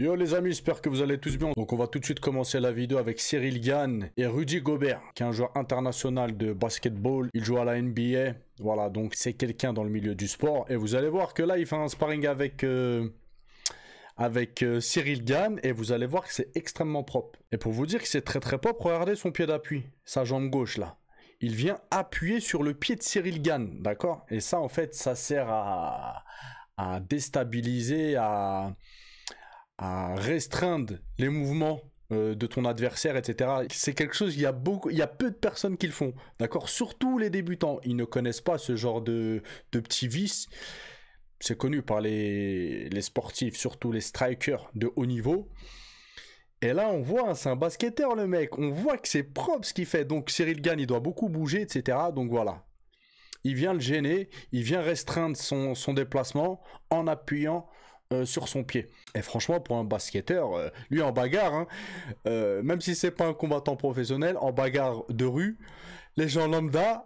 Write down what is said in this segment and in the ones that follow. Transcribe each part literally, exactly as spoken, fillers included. Yo les amis, j'espère que vous allez tous bien. Donc on va tout de suite commencer la vidéo avec Ciryl Gane et Rudy Gobert, qui est un joueur international de basketball. Il joue à la N B A. Voilà, donc c'est quelqu'un dans le milieu du sport. Et vous allez voir que là, il fait un sparring avec... Euh... avec euh, Ciryl Gane, et vous allez voir que c'est extrêmement propre. Et pour vous dire que c'est très très propre, regardez son pied d'appui, sa jambe gauche là. Il vient appuyer sur le pied de Ciryl Gane, d'accord? Et ça en fait, ça sert à, à déstabiliser, à, à restreindre les mouvements euh, de ton adversaire, et cetera. C'est quelque chose, il y a beaucoup, il y a peu de personnes qui le font, d'accord? Surtout les débutants, ils ne connaissent pas ce genre de, de petits vices. C'est connu par les, les sportifs, surtout les strikers de haut niveau. Et là, on voit, hein, c'est un basketteur le mec. On voit que c'est propre ce qu'il fait. Donc Ciryl Gane, il doit beaucoup bouger, et cetera. Donc voilà. Il vient le gêner. Il vient restreindre son, son déplacement en appuyant euh, sur son pied. Et franchement, pour un basketteur, euh, lui en bagarre, hein, euh, même si c'est pas un combattant professionnel, en bagarre de rue, les gens lambda...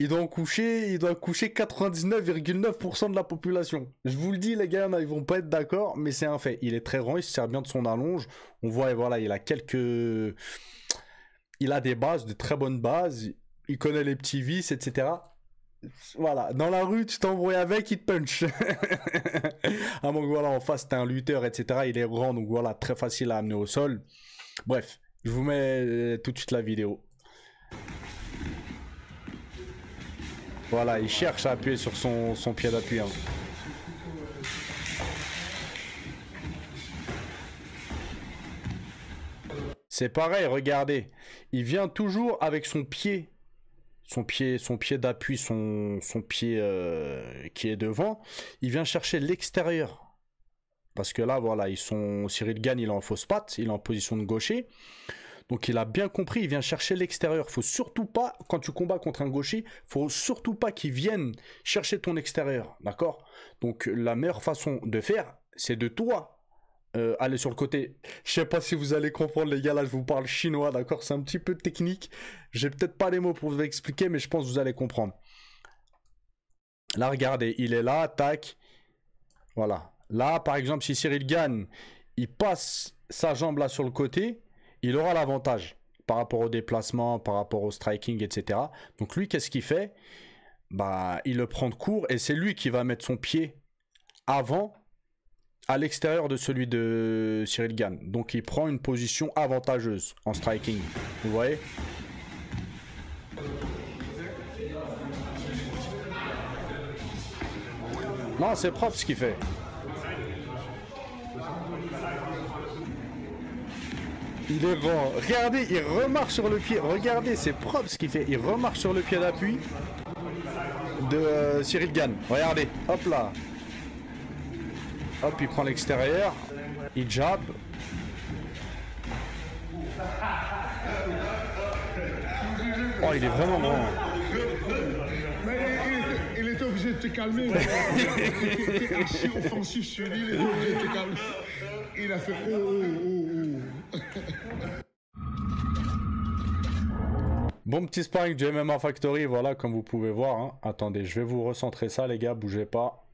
Il doit coucher, coucher quatre-vingt-dix-neuf virgule neuf pour cent de la population. Je vous le dis, les gars, ils vont pas être d'accord, mais c'est un fait. Il est très grand, il se sert bien de son allonge. On voit, et voilà, il a quelques... Il a des bases, de très bonnes bases. Il connaît les petits vices, et cetera. Voilà, dans la rue, tu t'embrouilles avec, il te punch. Ah, donc voilà, en face, t'es un lutteur, et cetera. Il est grand, donc voilà, très facile à amener au sol. Bref, je vous mets tout de suite la vidéo. Voilà, il cherche à appuyer sur son, son pied d'appui. Hein. C'est pareil, regardez. Il vient toujours avec son pied. Son pied, son pied d'appui, son, son pied euh, qui est devant. Il vient chercher l'extérieur. Parce que là, voilà, ils sont. Ciryl Gane, il est en fausse patte, il est en position de gaucher. Donc il a bien compris, il vient chercher l'extérieur. Faut surtout pas, quand tu combats contre un gaucher, faut surtout pas qu'il vienne chercher ton extérieur, d'accord? Donc la meilleure façon de faire, c'est de toi euh, aller sur le côté. Je sais pas si vous allez comprendre les gars, là je vous parle chinois, d'accord? C'est un petit peu technique. J'ai peut-être pas les mots pour vous expliquer, mais je pense que vous allez comprendre. Là regardez, il est là, tac. Voilà. Là par exemple, si Ciryl Gane, il passe sa jambe là sur le côté, il aura l'avantage par rapport au déplacement, par rapport au striking, et cetera. Donc lui, qu'est-ce qu'il fait? Bah, il le prend de court et c'est lui qui va mettre son pied avant à l'extérieur de celui de Ciryl Gane. Donc il prend une position avantageuse en striking. Vous voyez? Non, c'est propre ce qu'il fait. Il est grand. Regardez, il remarque sur le pied. Regardez, c'est propre ce qu'il fait. Il remarque sur le pied d'appui de euh, Ciryl Gane. Regardez, hop là. Hop, il prend l'extérieur. Il jab. Oh, il est vraiment grand. Mais il, il, il était obligé de te calmer. Il était assez offensif sur lui. Il était obligé de te calmer. Il a fait... Oh, oh, oh. Bon petit sparring du M M A Factory, voilà, comme vous pouvez voir. Hein. Attendez, je vais vous recentrer ça, les gars, bougez pas.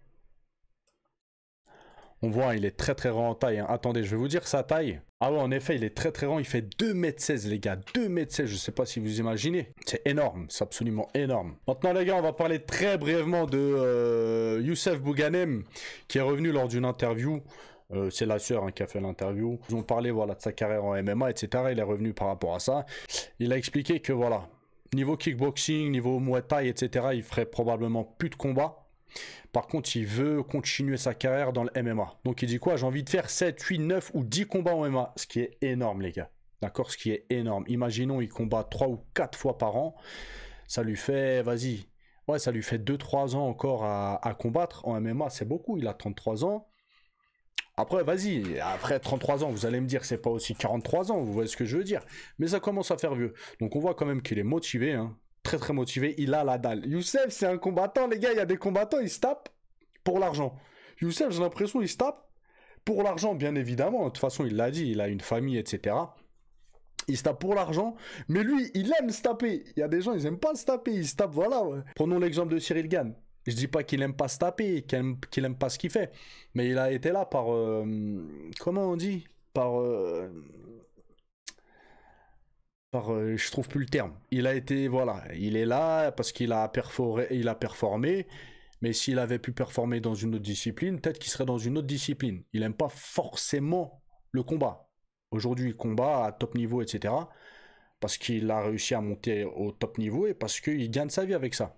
On voit, il est très très grand en taille. Hein. Attendez, je vais vous dire sa taille. Ah ouais, en effet, il est très très grand. Il fait deux mètres seize, les gars. deux mètres seize, je sais pas si vous imaginez. C'est énorme, c'est absolument énorme. Maintenant, les gars, on va parler très brièvement de euh, Youssef Boughanem, qui est revenu lors d'une interview. Euh, c'est la sœur hein, qui a fait l'interview. Ils ont parlé voilà, de sa carrière en M M A, et cetera. Il est revenu par rapport à ça. Il a expliqué que voilà, niveau kickboxing, niveau muay thai, et cetera, il ferait probablement plus de combats. Par contre, il veut continuer sa carrière dans le M M A. Donc il dit quoi? J'ai envie de faire sept, huit, neuf ou dix combats en M M A. Ce qui est énorme, les gars. D'accord? Ce qui est énorme. Imaginons, il combat trois ou quatre fois par an. Ça lui fait, vas-y, ouais, ça lui fait deux trois ans encore à, à combattre. En M M A, c'est beaucoup. Il a trente-trois ans. Après, vas-y, après trente-trois ans, vous allez me dire, c'est pas aussi quarante-trois ans, vous voyez ce que je veux dire. Mais ça commence à faire vieux. Donc on voit quand même qu'il est motivé, hein. Très très motivé, il a la dalle. Youssef, c'est un combattant, les gars, il y a des combattants, ils se tapent pour l'argent. Youssef, j'ai l'impression, il se tape pour l'argent, bien évidemment. De toute façon, il l'a dit, il a une famille, et cetera. Il se tape pour l'argent, mais lui, il aime se taper. Il y a des gens, ils aiment pas se taper, ils se tapent, voilà. Ouais. Prenons l'exemple de Ciryl Gane. Je dis pas qu'il aime pas se taper, qu'il aime, qu'il aime pas ce qu'il fait, mais il a été là par euh, comment on dit, par euh, par euh, je trouve plus le terme. Il a été voilà, il est là parce qu'il a perforé, il a performé. Mais s'il avait pu performer dans une autre discipline, peut-être qu'il serait dans une autre discipline. Il n'aime pas forcément le combat. Aujourd'hui, combat à top niveau, et cetera. Parce qu'il a réussi à monter au top niveau et parce qu'il gagne sa vie avec ça.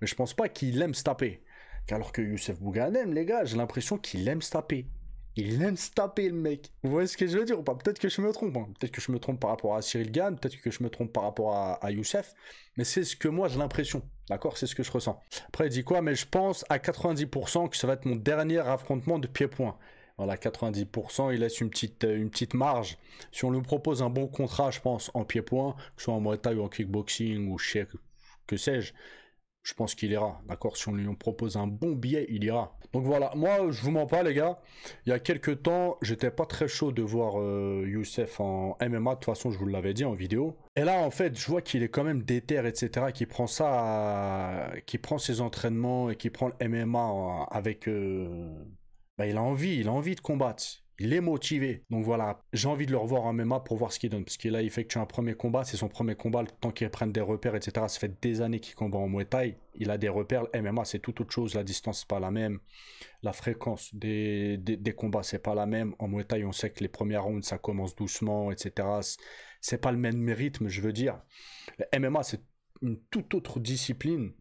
Mais je ne pense pas qu'il aime se taper. Alors que Youssef Boughanem, les gars, j'ai l'impression qu'il aime se taper. Il aime se taper, le mec. Vous voyez ce que je veux dire ou pas? Peut-être que je me trompe. Hein. Peut-être que je me trompe par rapport à Ciryl Gane. Peut-être que je me trompe par rapport à, à Youssef. Mais c'est ce que moi, j'ai l'impression. D'accord? C'est ce que je ressens. Après, il dit quoi? Mais je pense à quatre-vingt-dix pour cent que ça va être mon dernier affrontement de pied-point. Voilà, quatre-vingt-dix pour cent, il laisse une petite, une petite marge. Si on lui propose un bon contrat, je pense, en pied-point, que ce soit en Muay Thai ou en kickboxing ou chez, que sais-je, je pense qu'il ira, d'accord? Si on lui propose un bon billet, il ira. Donc voilà, moi, je vous mens pas, les gars. Il y a quelques temps, j'étais pas très chaud de voir euh, Youssef en M M A. De toute façon, je vous l'avais dit en vidéo. Et là, en fait, je vois qu'il est quand même déter, et cetera. Qui prend ça, à... qui prend ses entraînements et qui prend le M M A avec... Euh... Bah, il a envie, il a envie de combattre. Il est motivé. Donc voilà, j'ai envie de le revoir en M M A pour voir ce qu'il donne. Parce qu'il a effectué un premier combat, c'est son premier combat. Le temps qu'il prenne des repères, et cetera. Ça fait des années qu'il combat en Muay Thai. Il a des repères. Le M M A, c'est tout autre chose. La distance, c'est pas la même. La fréquence des, des, des combats, c'est pas la même. En Muay Thai, on sait que les premières rounds, ça commence doucement, et cetera. C'est pas le même rythme, je veux dire. Le M M A, c'est une toute autre discipline.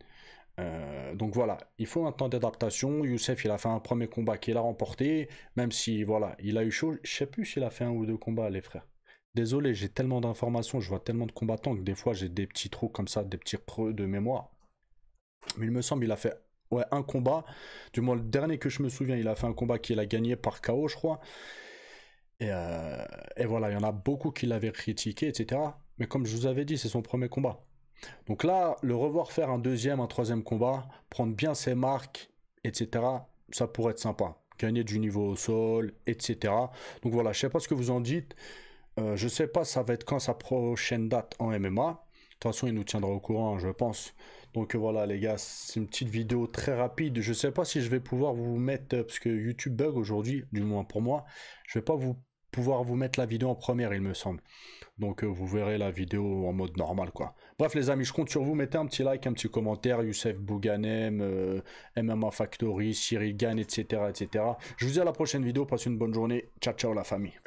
Euh, donc voilà, il faut un temps d'adaptation. Youssef, il a fait un premier combat qu'il a remporté, même si voilà, il a eu chaud. Je sais plus s'il a fait un ou deux combats, les frères. Désolé, j'ai tellement d'informations, je vois tellement de combattants que des fois j'ai des petits trous comme ça, des petits creux de mémoire. Mais il me semble il a fait ouais un combat, du moins le dernier que je me souviens, il a fait un combat qu'il a gagné par K O, je crois. Et, euh, et voilà, il y en a beaucoup qui l'avaient critiqué, et cetera. Mais comme je vous avais dit, c'est son premier combat. Donc là, le revoir faire un deuxième, un troisième combat, prendre bien ses marques, et cetera, ça pourrait être sympa. Gagner du niveau au sol, et cetera. Donc voilà, je ne sais pas ce que vous en dites. Euh, je ne sais pas ça va être quand sa prochaine date en M M A. De toute façon, il nous tiendra au courant, je pense. Donc voilà, les gars, c'est une petite vidéo très rapide. Je ne sais pas si je vais pouvoir vous mettre, parce que YouTube bug aujourd'hui, du moins pour moi, je ne vais pas vous... pouvoir vous mettre la vidéo en première, il me semble. Donc euh, vous verrez la vidéo en mode normal, quoi. Bref, les amis, je compte sur vous. Mettez un petit like, un petit commentaire. Youssef Boughanem, euh, M M A Factory, Ciryl Gane, et cetera, et cetera. Je vous dis à la prochaine vidéo. Passez une bonne journée. Ciao, ciao, la famille.